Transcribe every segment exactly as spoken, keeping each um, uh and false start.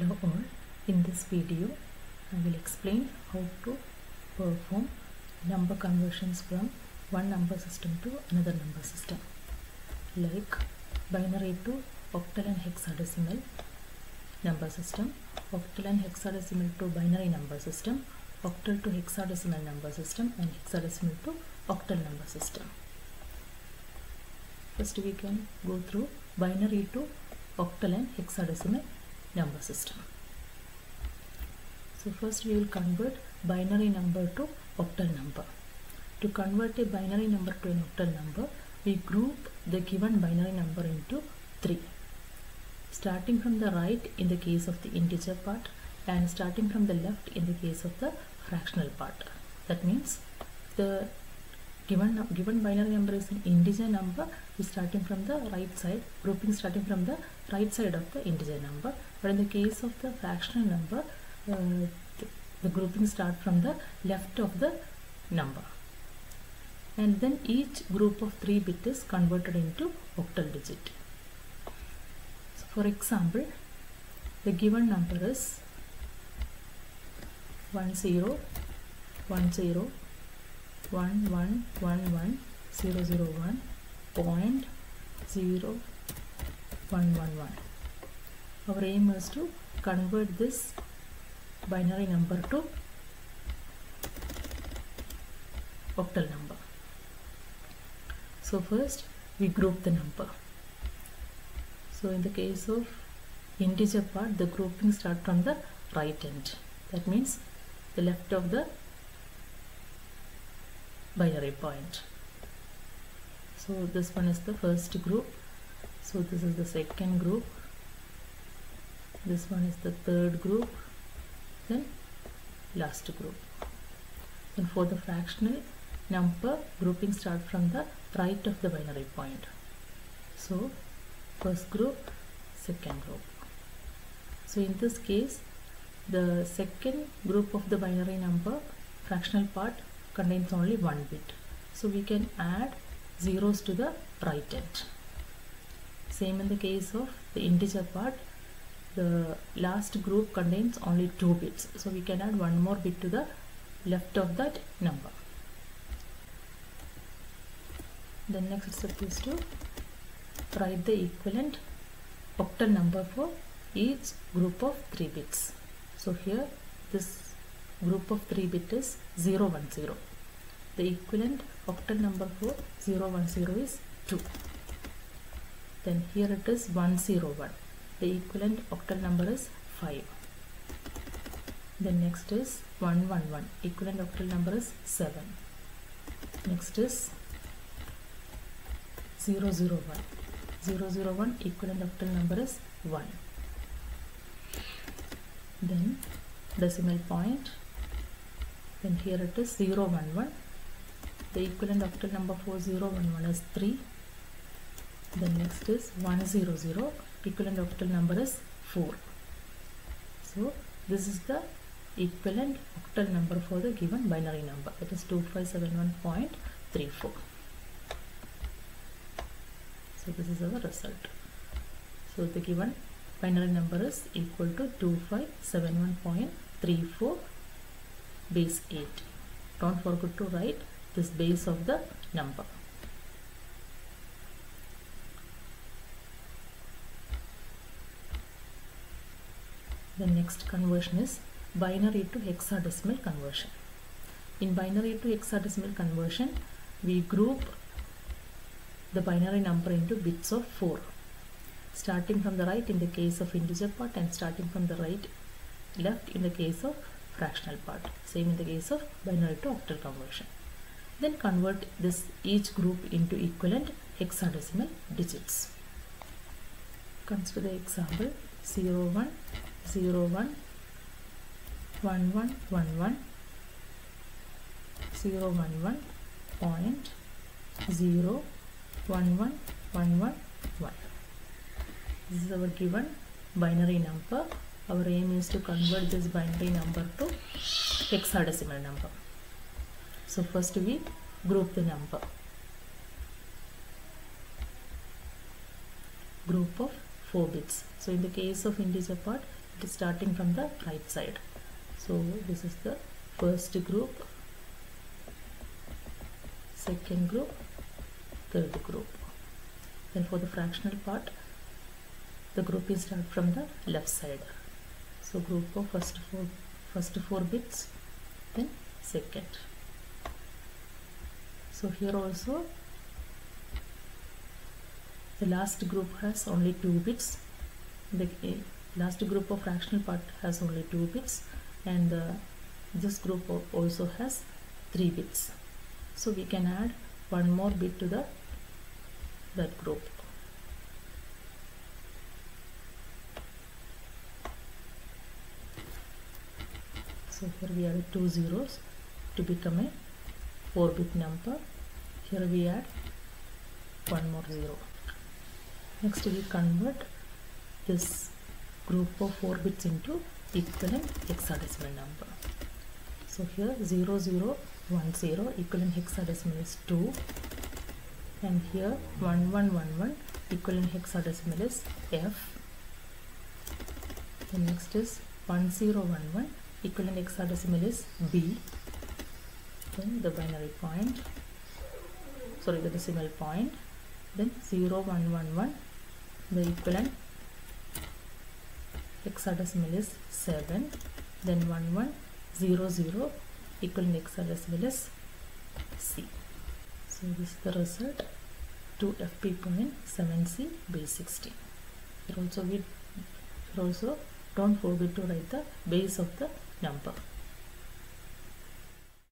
Hello all, in this video I will explain how to perform number conversions from one number system to another number system, like binary to octal and hexadecimal number system, octal and hexadecimal to binary number system, octal to hexadecimal number system, and hexadecimal to octal number system. First we can go through binary to octal and hexadecimal number system. So first we will convert binary number to octal number. To convert a binary number to an octal number, we group the given binary number into three, starting from the right in the case of the integer part and starting from the left in the case of the fractional part. That means the given given binary number is an integer number, is starting from the right side, grouping starting from the right side of the integer number, but in the case of the fractional number uh, the, the grouping start from the left of the number, and then each group of three bits is converted into octal digit. So for example, the given number is one zero one zero one one one zero zero one point zero one one one. Our aim is to convert this binary number to octal number. So first we group the number. So in the case of integer part, the grouping starts from the right end, that means the left of the binary point. So this one is the first group, so this is the second group, this one is the third group, then last group. And for the fractional number, grouping start from the right of the binary point, so first group, second group. So in this case, the second group of the binary number, fractional part, contains only one bit, so we can add zeros to the right end. Same in the case of the integer part, the last group contains only two bits, so we can add one more bit to the left of that number. The next step is to write the equivalent octal number for each group of three bits. So here this group of three bit is zero one zero. The equivalent octal number for zero one zero is two. Then here it is one zero one. The equivalent octal number is five. Then next is one one one. Equivalent octal number is seven. Next is zero zero one. zero zero one equivalent octal number is one. Then decimal point. Then here it is zero one one. The equivalent octal number for zero one one is three. Then next is one zero zero. Equivalent octal number is four. So this is the equivalent octal number for the given binary number, that is two five seven one point three four. So this is our result. So the given binary number is equal to two five seven one point three four. Base eight. Don't forget to write this base of the number. The next conversion is binary to hexadecimal conversion. In binary to hexadecimal conversion, we group the binary number into bits of four, starting from the right in the case of integer part and starting from the right left in the case of fractional part. Same in the case of binary to octal conversion. Then convert this each group into equivalent hexadecimal digits. Comes to the example zero one zero one one one one zero one one point zero one one one one one. This is our given binary number. Our aim is to convert this binary number to hexadecimal number. So first we group the number. Group of four bits. So in the case of integer part, it is starting from the right side. So this is the first group, second group, third group. Then for the fractional part, the grouping start from the left side. So group of first four, first four bits, then second. So here also the last group has only two bits. The last group of fractional part has only two bits, and the, this group also has three bits. So we can add one more bit to the that group. So here we add two zeros to become a four bit number. Here we add one more zero. Next we convert this group of four bits into equivalent hexadecimal number. So here zero zero one zero equivalent hexadecimal is two, and here one one one one equivalent hexadecimal is F. The next is one zero one one equivalent hexadecimal is B. Then the binary point, sorry, the decimal point. Then zero one one one, the equivalent hexadecimal is seven. Then one one zero zero equivalent hexadecimal is C. So this is the result to F P point seven C base sixteen. Here also we here also don't forget to write the base of the number.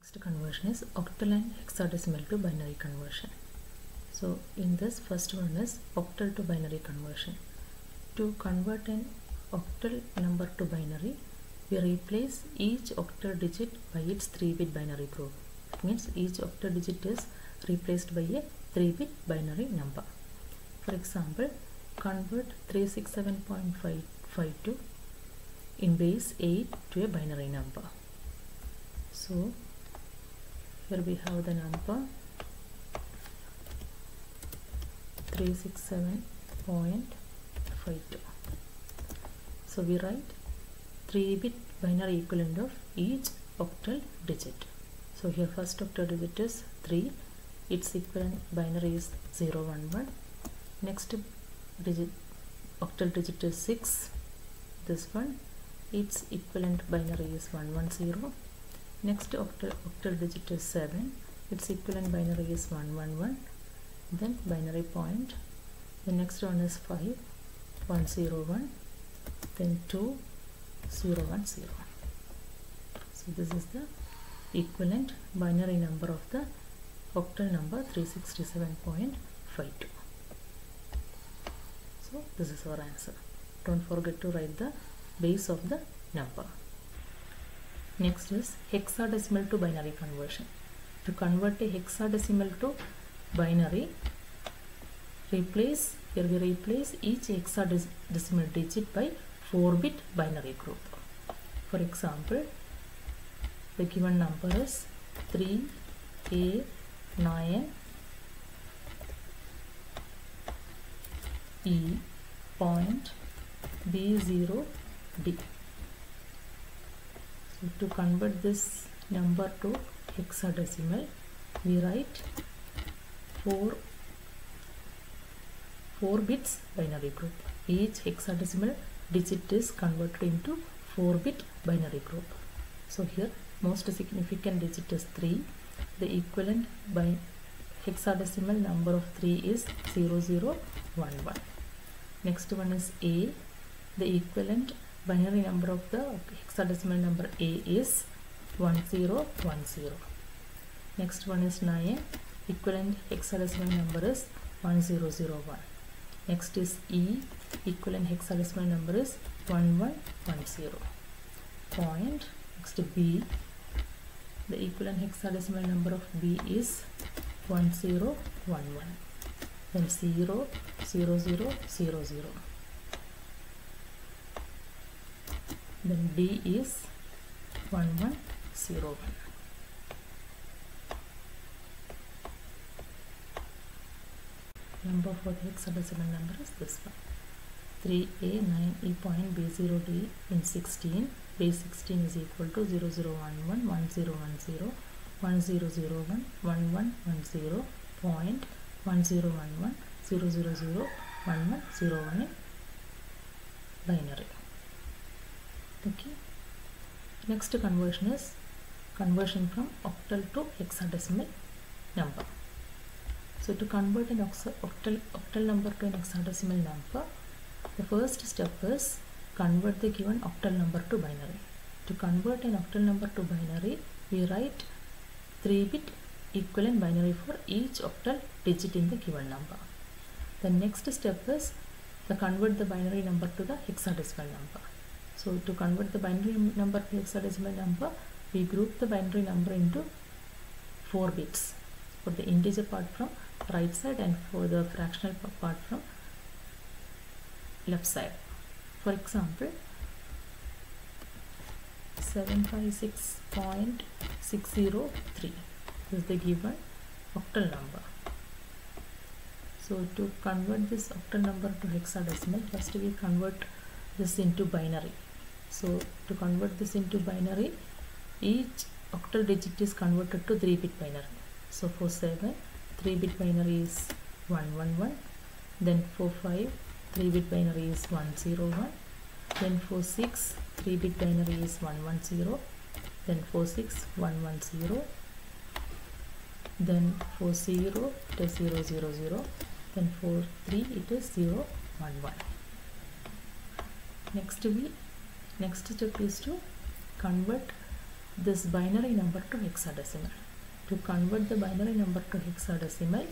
Next conversion is octal and hexadecimal to binary conversion. So in this, first one is octal to binary conversion. To convert an octal number to binary, we replace each octal digit by its three bit binary group. It means each octal digit is replaced by a three bit binary number. For example, convert three six seven point five five two in base eight to a binary number. So here we have the number three six seven point five two. So we write three bit binary equivalent of each octal digit. So here first octal digit is three. Its equivalent binary is zero one one. Next digit, octal digit is six. This one, its equivalent binary is one one zero. Next octal octal digit is seven. Its equivalent binary is one one one. Then binary point. The next one is five, one zero one. Then two, zero one zero. So this is the equivalent binary number of the octal number three six seven point five two. So this is our answer. Don't forget to write the base of the number. Next is hexadecimal to binary conversion. To convert a hexadecimal to binary, replace here we replace each hexadecimal digit by four bit binary group. For example, the given number is three A nine E point B zero D. So to convert this number to hexadecimal, we write four, four bits binary group. Each hexadecimal digit is converted into four bit binary group. So here most significant digit is three. The equivalent by hexadecimal number of three is zero zero one one. Next one is A. The equivalent binary number of the hexadecimal number A is one zero one zero. Next one is nine. Equivalent hexadecimal number is one zero zero one. Next is E. Equivalent hexadecimal number is one one one zero. Point. Next B. The equivalent hexadecimal number of B is one zero one one. Then zero zero zero zero. Then D is one one zero one. Number for the hexadecimal number is this one. three A nine E point B zero to E in sixteen. B sixteen is equal to zero zero one one one zero one zero one zero zero one one one zero point one zero one one zero zero zero one one zero one in binary. Okay. Next conversion is conversion from octal to hexadecimal number. So to convert an octal, octal number to an hexadecimal number, the first step is convert the given octal number to binary. To convert an octal number to binary, we write three bit equivalent binary for each octal digit in the given number. The next step is to convert the binary number to the hexadecimal number. So to convert the binary number to hexadecimal number, we group the binary number into four bits. For the integer part from right side and for the fractional part from left side. For example, seven five six point six zero three is the given octal number. So to convert this octal number to hexadecimal, first we convert this into binary. So to convert this into binary, each octal digit is converted to three bit binary. So for seven, three bit binary is one one one, then for five, three bit binary is one zero one, then for six, three bit binary is one one zero, then for six, one one zero, then for zero, it is zero zero zero, then for three, it is zero one one. Next we, next step is to convert this binary number to hexadecimal. To convert the binary number to hexadecimal,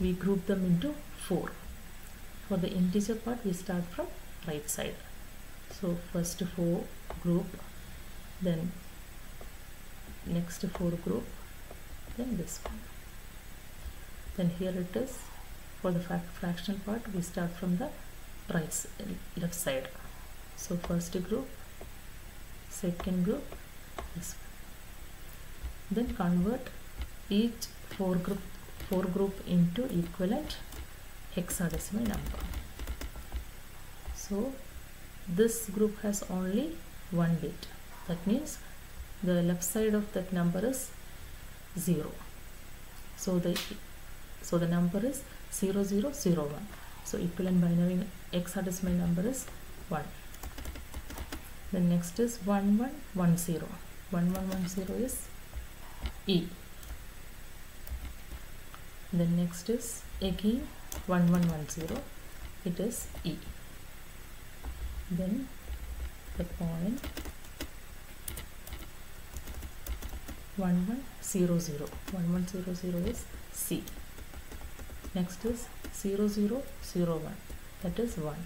we group them into four. For the integer part, we start from right side. So first four group, then next four group, then this one. Then here it is. For the fractional part, we start from the right left side. So first group, second group, this one. Then convert each four group four group into equivalent hexadecimal number. So this group has only one bit. That means the left side of that number is zero. So the so the number is zero zero zero one. So equivalent binary hexadecimal number is one. The next is one one one zero. one one one zero is E. Then next is again one one one zero, it is E. Then the point one one zero zero, one one zero zero is C. Next is zero zero zero one, that is one.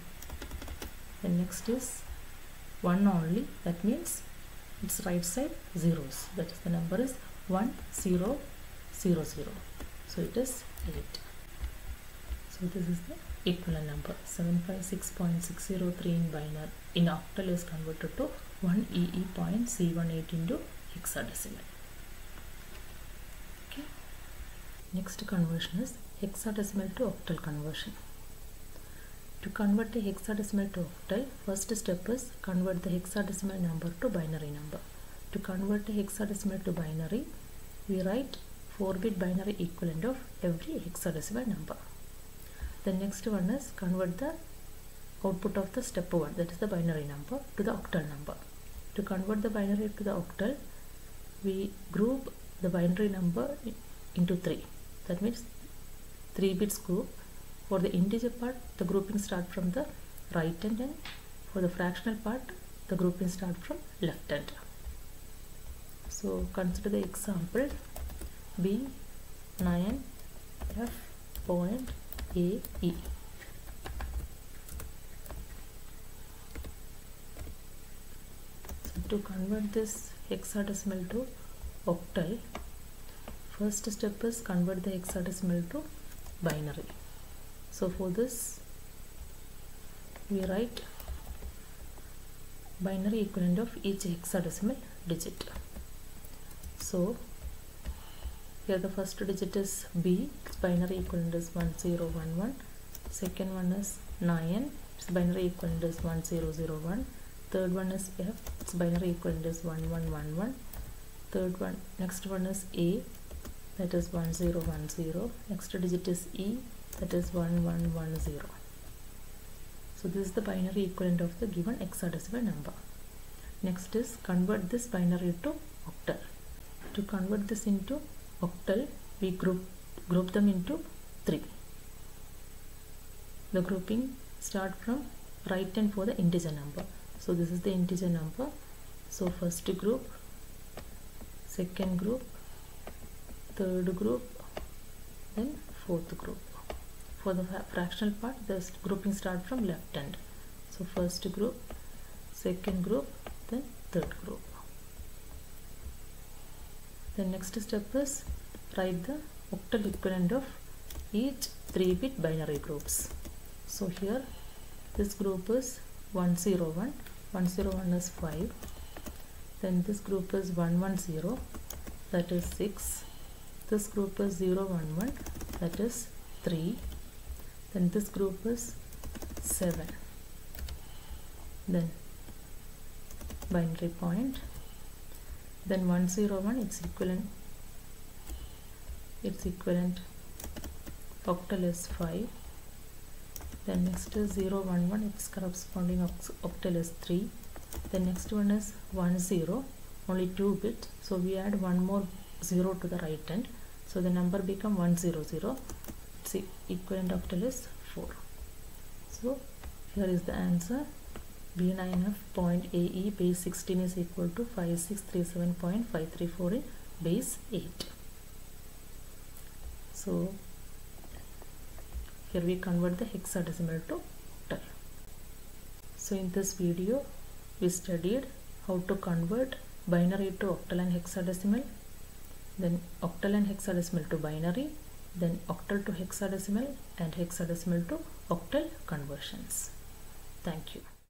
Then next is one only, that means its right side zeros, that is the number is one zero zero zero, so it is eight. So this is the equivalent number. Seven five six point six zero three in binary in octal is converted to one E E point C one eight into hexadecimal. Okay. Next conversion is hexadecimal to octal conversion. To convert the hexadecimal to octal, first step is convert the hexadecimal number to binary number. To convert a hexadecimal to binary, we write four bit binary equivalent of every hexadecimal number. The next one is convert the output of the step one, that is the binary number, to the octal number. To convert the binary to the octal, we group the binary number into three. That means three bits group. For the integer part, the grouping start from the right hand, and for the fractional part, the grouping start from left hand. So consider the example B nine F point A E. So to convert this hexadecimal to octal, first step is convert the hexadecimal to binary. So for this, we write binary equivalent of each hexadecimal digit. So here the first digit is B, its binary equivalent is one zero one one, second one is nine, its binary equivalent is one zero zero one. Third one is F, its binary equivalent is one one one one. Third one, next one is A, that is one zero one zero. Next digit is E, that is one one one zero. So this is the binary equivalent of the given hexadecimal number. Next is convert this binary to octal. To convert this into octal, we group group them into three. The grouping start from right hand for the integer number. So this is the integer number. So first group, second group, third group, then fourth group. For the fractional part, the grouping start from left hand. So first group, second group, then third group. The next step is write the octal equivalent of each three bit binary groups. So here this group is one zero one, one zero one is five, then this group is one one zero, that is six, this group is zero one one, that is three, then this group is seven, then binary point, then one zero one, its equivalent, its equivalent octal is five, then next is zero one one, its corresponding octal is three, the next one is one zero, only two bit, so we add one more zero to the right hand, so the number become one zero zero, its equivalent octal is four. So here is the answer. B nine F.A E base sixteen is equal to five six three seven point five three four in base eight. So here we convert the hexadecimal to octal. So in this video we studied how to convert binary to octal and hexadecimal, then octal and hexadecimal to binary, then octal to hexadecimal and hexadecimal to octal conversions. Thank you.